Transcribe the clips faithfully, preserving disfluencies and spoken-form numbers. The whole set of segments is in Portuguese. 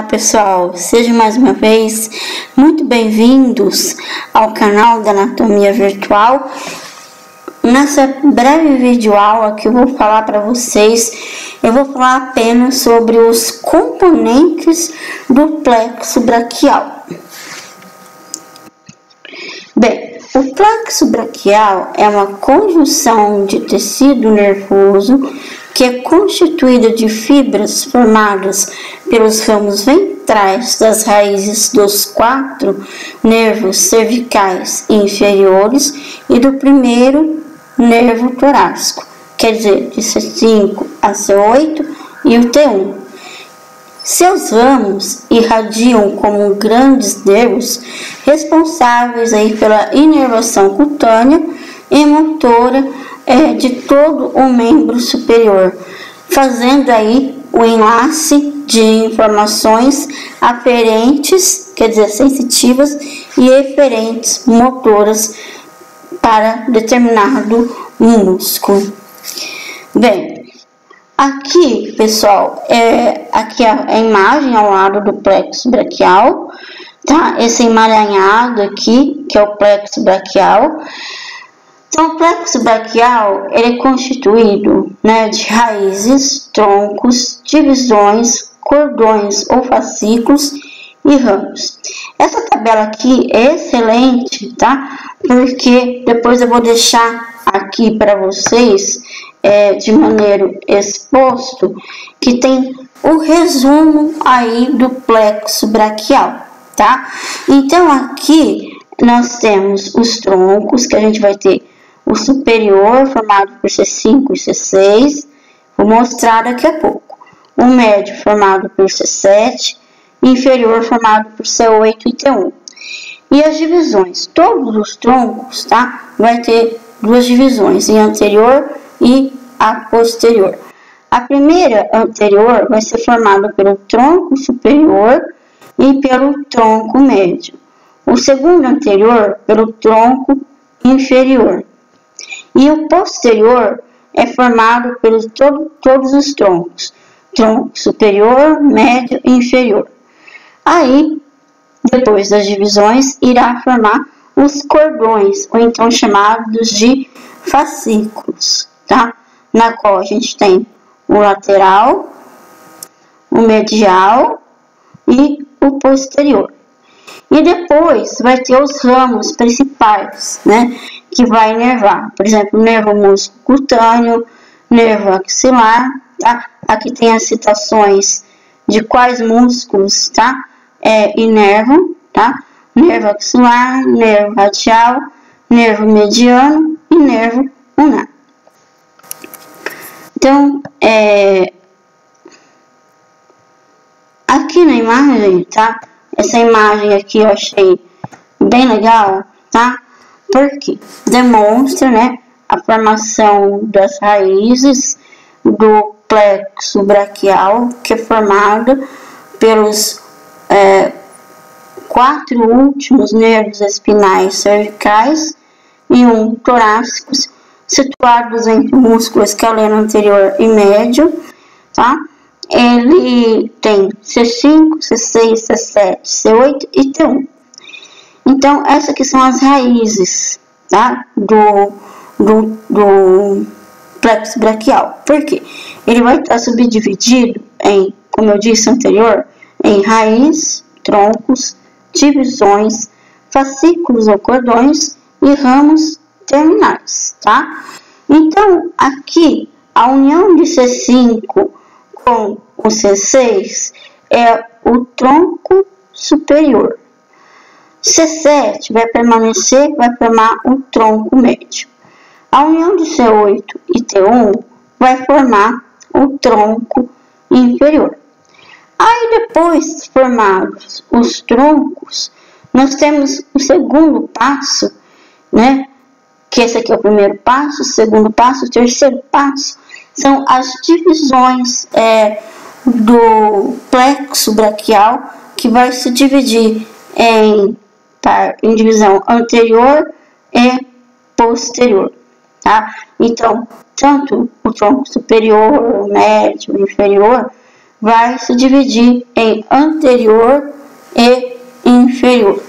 Olá pessoal, sejam mais uma vez muito bem-vindos ao canal da Anatomia Virtual. Nessa breve videoaula que eu vou falar para vocês, eu vou falar apenas sobre os componentes do plexo braquial. Bem, o plexo braquial é uma conjunção de tecido nervoso que é constituída de fibras formadas pelos ramos ventrais das raízes dos quatro nervos cervicais inferiores e do primeiro nervo torácico, quer dizer, de C cinco a C oito e o T um. Seus ramos irradiam como grandes nervos responsáveis aí pela inervação cutânea e motora É, de todo o membro superior, fazendo aí o enlace de informações aferentes, quer dizer, sensitivas e eferentes motoras para determinado músculo. Bem, aqui pessoal, é, aqui a, a imagem ao lado do plexo braquial, tá? Esse emaranhado aqui, que é o plexo braquial. Então, o plexo braquial ele é constituído, né, de raízes, troncos, divisões, cordões ou fascículos e ramos. Essa tabela aqui é excelente, tá? Porque depois eu vou deixar aqui para vocês, é, de maneira exposto, que tem o resumo aí do plexo braquial, tá? Então, aqui nós temos os troncos, que a gente vai ter o superior, formado por C cinco e C seis, vou mostrar daqui a pouco. O médio, formado por C sete, inferior, formado por C oito e T um. E as divisões, todos os troncos, tá? Vai ter duas divisões, em anterior e a posterior. A primeira, anterior, vai ser formada pelo tronco superior e pelo tronco médio. O segundo anterior, pelo tronco inferior. E o posterior é formado pelos todo, todos os troncos, tronco superior, médio e inferior. Aí, depois das divisões, irá formar os cordões, ou então chamados de fascículos, tá? Na qual a gente tem o lateral, o medial e o posterior. E depois vai ter os ramos principais, né, que vai inervar. Por exemplo, nervo músculo cutâneo, nervo axilar, tá? Aqui tem as citações de quais músculos, tá? É, inervam, tá? Nervo axilar, nervo radial, nervo mediano e nervo ulnar. Então, é... aqui na imagem, tá? Essa imagem aqui eu achei bem legal, tá? Porque demonstra, né, a formação das raízes do plexo braquial, que é formado pelos é, quatro últimos nervos espinais cervicais e um torácico, situados entre o músculo escaleno anterior e médio, tá? Ele tem C cinco, C seis, C sete, C oito e T um. Então, essas que são as raízes, tá? do, do, do plexo braquial. Por quê? Ele vai estar subdividido em, como eu disse anterior, em raiz, troncos, divisões, fascículos ou cordões e ramos terminais, tá? Então, aqui, a união de C cinco com o C seis é o tronco superior. C sete vai permanecer, vai formar o tronco médio. A união de C oito e T um vai formar o tronco inferior. Aí, depois formados os troncos, nós temos o segundo passo, né? Que esse aqui é o primeiro passo, o segundo passo, o terceiro passo. São as divisões é, do plexo braquial, que vai se dividir em, tá, em divisão anterior e posterior, tá? Então, tanto o tronco superior, o médio, o inferior, vai se dividir em anterior e inferior.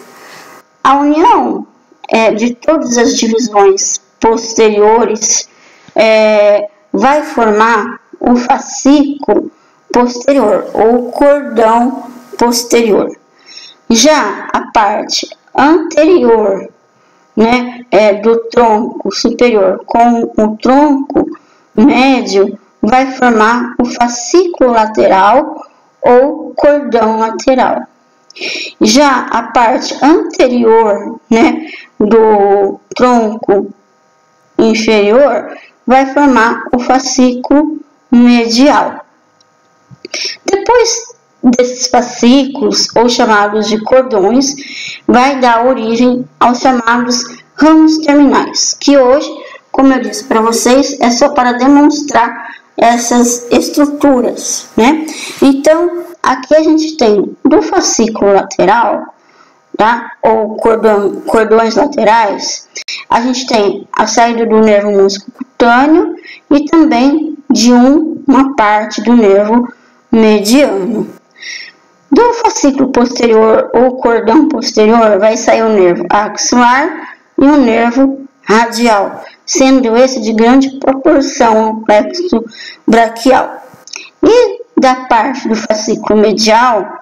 A união é, de todas as divisões posteriores é, vai formar o fascículo posterior ou cordão posterior. Já a parte anterior, né, é, do tronco superior com o tronco médio vai formar o fascículo lateral ou cordão lateral. Já a parte anterior, né, do tronco inferior vai formar o fascículo medial. Depois desses fascículos, ou chamados de cordões, vai dar origem aos chamados ramos terminais, que hoje, como eu disse para vocês, é só para demonstrar essas estruturas, né? Então, aqui a gente tem do fascículo lateral, tá? Ou cordão, cordões laterais, a gente tem a saída do nervo músculo cutâneo e também de um, uma parte do nervo mediano. Do fascículo posterior ou cordão posterior vai sair o nervo axilar e o nervo radial, sendo esse de grande proporção ao plexo braquial. E da parte do fascículo medial,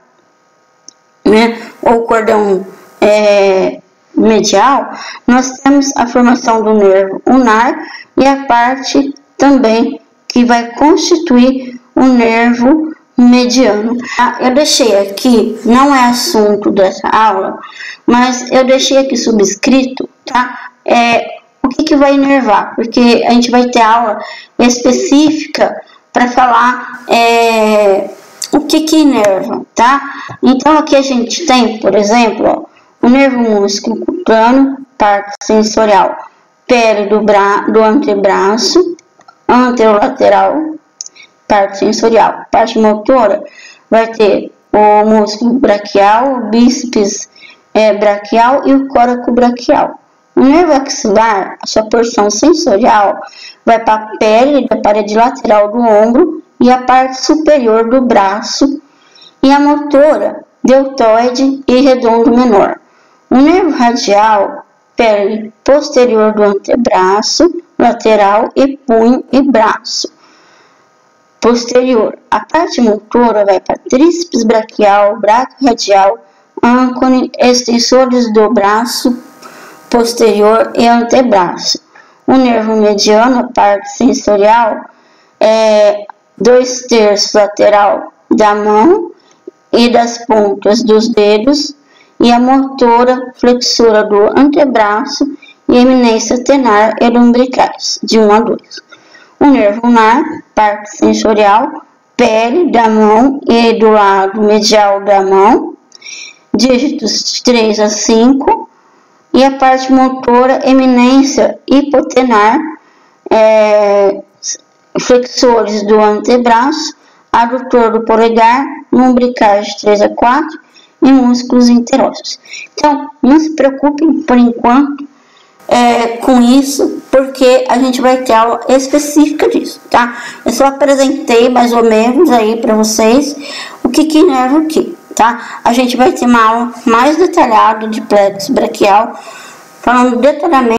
né, ou cordão é, medial, nós temos a formação do nervo ulnar e a parte também que vai constituir o nervo mediano. Eu deixei aqui, não é assunto dessa aula, mas eu deixei aqui subscrito, tá? É, o que, que vai inervar, porque a gente vai ter aula específica para falar é, o que que inerva, tá? Então aqui a gente tem, por exemplo, ó, o nervo músculo cutâneo, parte sensorial, pele do, bra do antebraço, anterolateral, parte sensorial. Parte motora vai ter o músculo braquial, o bíceps é, braquial e o córaco braquial. O nervo axilar, a sua porção sensorial, vai para a pele da parede lateral do ombro e a parte superior do braço. E a motora, deltóide e redondo menor. O nervo radial, pele posterior do antebraço, lateral e punho e braço posterior. A parte motora vai para tríceps braquial, braço radial, âncone, extensores do braço posterior e antebraço. O nervo mediano, a parte sensorial, é dois terços lateral da mão e das pontas dos dedos, e a motora, flexora do antebraço e eminência tenar e lumbricais, de um a dois. O nervo ulnar, parte sensorial, pele da mão e do lado medial da mão, dígitos de três a cinco, e a parte motora, eminência hipotenar, é, flexores do antebraço, adutor do polegar, lumbricais de três a quatro e músculos interósseos. Então, não se preocupem por enquanto É, com isso, porque a gente vai ter aula específica disso, tá? Eu só apresentei mais ou menos aí pra vocês o que que inerva o que, tá? A gente vai ter uma aula mais detalhada de plexo braquial, falando detalhadamente